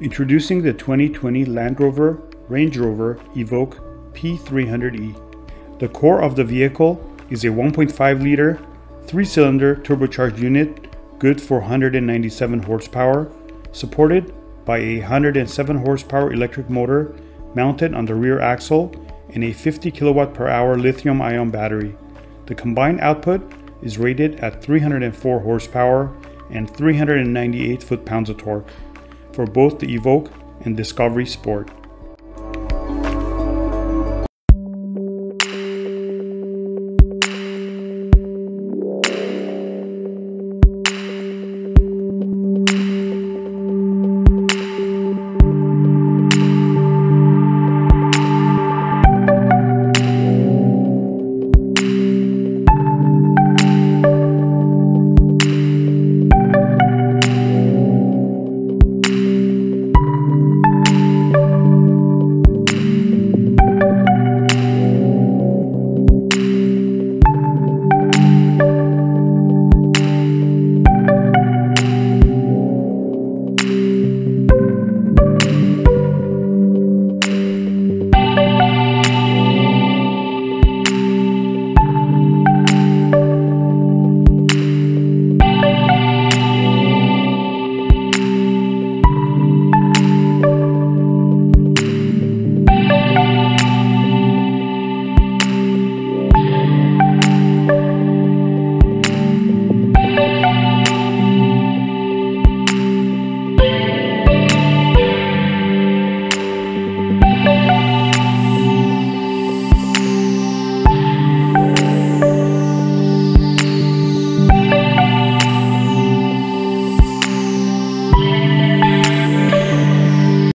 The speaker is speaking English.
Introducing the 2020 Land Rover Range Rover Evoque P300e. The core of the vehicle is a 1.5-liter, 3-cylinder turbocharged unit, good for 197 horsepower, supported by a 107 horsepower electric motor mounted on the rear axle and a 50 kWh lithium-ion battery. The combined output is rated at 304 horsepower and 398 foot-pounds of torque for both the Evoque and Discovery Sport.